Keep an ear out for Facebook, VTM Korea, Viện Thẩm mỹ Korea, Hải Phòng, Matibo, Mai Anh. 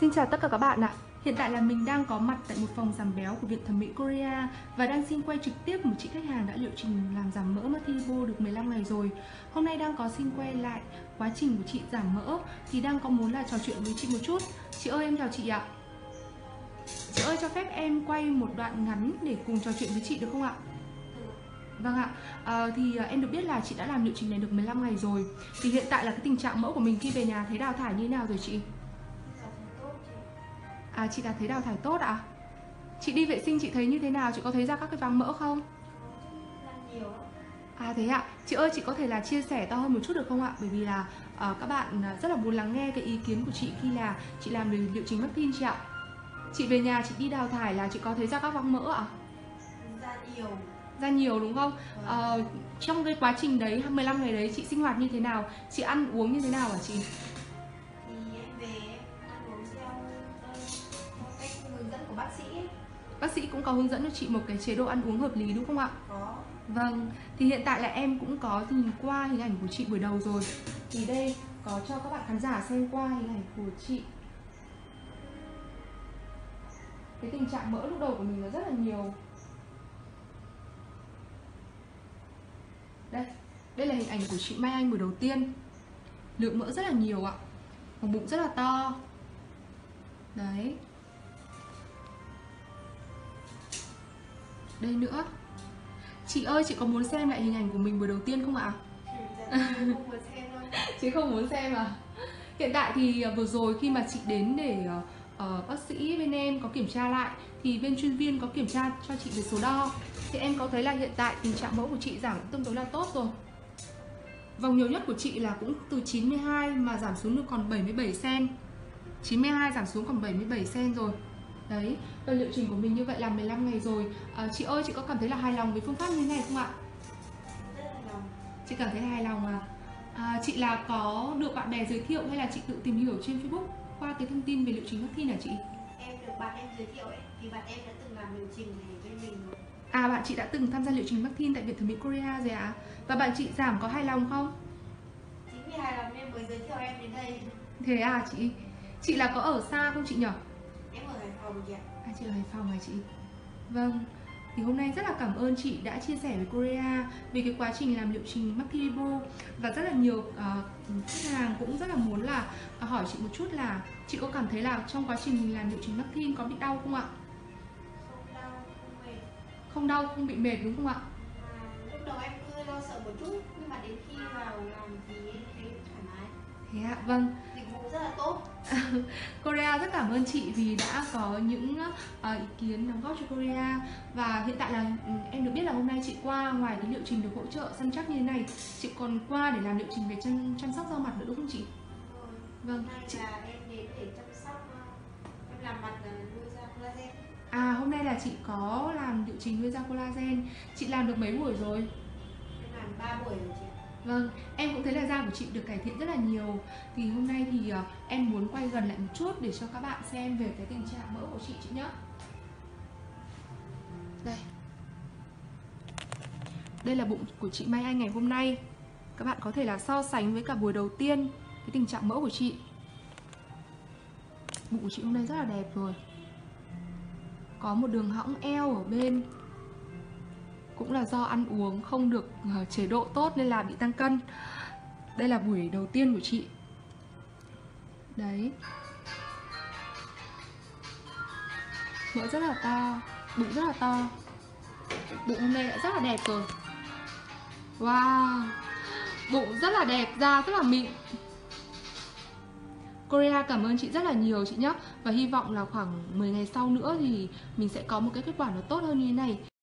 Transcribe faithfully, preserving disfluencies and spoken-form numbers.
Xin chào tất cả các bạn ạ. À. Hiện tại là mình đang có mặt tại một phòng giảm béo của Viện Thẩm mỹ Korea và đang xin quay trực tiếp một chị khách hàng đã liệu trình làm giảm mỡ Matibo được mười lăm ngày rồi. Hôm nay đang có xin quay lại quá trình của chị giảm mỡ thì đang có muốn là trò chuyện với chị một chút. Chị ơi, em chào chị ạ. Chị ơi, cho phép em quay một đoạn ngắn để cùng trò chuyện với chị được không ạ? Vâng ạ, à, thì em được biết là chị đã làm liệu trình này được mười lăm ngày rồi. Thì hiện tại là cái tình trạng mỡ của mình khi về nhà thấy đào thải như thế nào rồi chị? À, chị đã thấy đào thải tốt ạ? À? Chị đi vệ sinh chị thấy như thế nào? Chị có thấy ra các cái váng mỡ không? À thế ạ, à. Chị ơi, chị có thể là chia sẻ to hơn một chút được không ạ? Bởi vì là à, các bạn rất là muốn lắng nghe cái ý kiến của chị khi là chị làm liệu trình mất pin chị ạ. Chị về nhà chị đi đào thải là chị có thấy ra các váng mỡ ạ? À? Ra nhiều. Ra nhiều đúng không? À, trong cái quá trình đấy, mười lăm ngày đấy chị sinh hoạt như thế nào? Chị ăn uống như thế nào hả chị? Bác sĩ Bác sĩ cũng có hướng dẫn cho chị một cái chế độ ăn uống hợp lý đúng không ạ? Có. Vâng, thì hiện tại là em cũng có nhìn qua hình ảnh của chị buổi đầu rồi. Thì đây có cho các bạn khán giả xem qua hình ảnh của chị. Cái tình trạng mỡ lúc đầu của mình nó rất là nhiều. Đây, đây là hình ảnh của chị Mai Anh buổi đầu tiên. Lượng mỡ rất là nhiều ạ. Và bụng rất là to. Đấy. Đây nữa. Chị ơi, chị có muốn xem lại hình ảnh của mình buổi đầu tiên không ạ? Chị không muốn xem à? Hiện tại thì vừa rồi khi mà chị đến để uh, bác sĩ bên em có kiểm tra lại thì bên chuyên viên có kiểm tra cho chị về số đo. Thì em có thấy là hiện tại tình trạng mỡ của chị giảm tương đối là tốt rồi. Vòng nhiều nhất của chị là cũng từ chín mươi hai mà giảm xuống được còn bảy mươi bảy xăng-ti-mét. chín mươi hai giảm xuống còn bảy mươi bảy xăng-ti-mét rồi. Đấy, đoạn liệu trình của mình như vậy là mười lăm ngày rồi. à, Chị ơi, chị có cảm thấy là hài lòng với phương pháp như thế này không ạ? Rất hài lòng. Chị cảm thấy là hài lòng à? à Chị là có được bạn bè giới thiệu hay là chị tự tìm hiểu trên Facebook qua cái thông tin về liệu trình hấp thi hả chị? Em được bạn em giới thiệu ấy, thì bạn em đã từng làm liệu trình này bên mình rồi. À, bạn chị đã từng tham gia liệu trình Matibo tại Viện Thẩm mỹ Korea rồi ạ? À? Và bạn chị giảm có hài lòng không? Chính vì hài lòng nên mới giới thiệu em đến đây. Thế à chị? Chị là có ở xa không chị nhỉ? À, chị ở Hải Phòng hả chị? Vâng, thì hôm nay rất là cảm ơn chị đã chia sẻ với Korea về cái quá trình làm liệu trình Matibo. Và rất là nhiều uh, khách hàng cũng rất là muốn là uh, hỏi chị một chút là chị có cảm thấy là trong quá trình mình làm liệu trình Matibo có bị đau không ạ? Không đau, không mệt. Không đau, không bị mệt đúng không ạ? À, lúc đầu em cứ lo sợ một chút nhưng mà đến khi vào làm thì em thấy thoải mái. Thế ạ, vâng. Rất là tốt. Korea rất cảm ơn chị vì đã có những uh, ý kiến đóng góp cho Korea. Và hiện tại là um, em được biết là hôm nay chị qua ngoài cái liệu trình được hỗ trợ săn chắc như thế này, chị còn qua để làm liệu trình về chăm, chăm sóc da mặt nữa đúng không chị? Ừ. Vâng. Hôm nay chị... là em đến để chăm sóc, em làm mặt nuôi da collagen. À, hôm nay là chị có làm liệu trình nuôi da collagen. Chị làm được mấy buổi rồi? Em làm ba buổi rồi chị. Vâng, em cũng thấy là da của chị được cải thiện rất là nhiều. Thì hôm nay thì uh, em muốn quay gần lại một chút để cho các bạn xem về cái tình trạng mỡ của chị chị nhé. Đây. Đây là bụng của chị Mai Anh ngày hôm nay. Các bạn có thể là so sánh với cả buổi đầu tiên cái tình trạng mỡ của chị. Bụng của chị hôm nay rất là đẹp rồi. Có một đường hõng eo ở bên. Cũng là do ăn uống không được chế độ tốt nên là bị tăng cân. Đây là buổi đầu tiên của chị. Đấy. Mỡ rất là to, bụng rất là to. Bụng hôm nay đã rất là đẹp rồi. Wow. Bụng rất là đẹp, da rất là mịn. Korea cảm ơn chị rất là nhiều chị nhé. Và hy vọng là khoảng mười ngày sau nữa thì mình sẽ có một cái kết quả nó tốt hơn như thế này.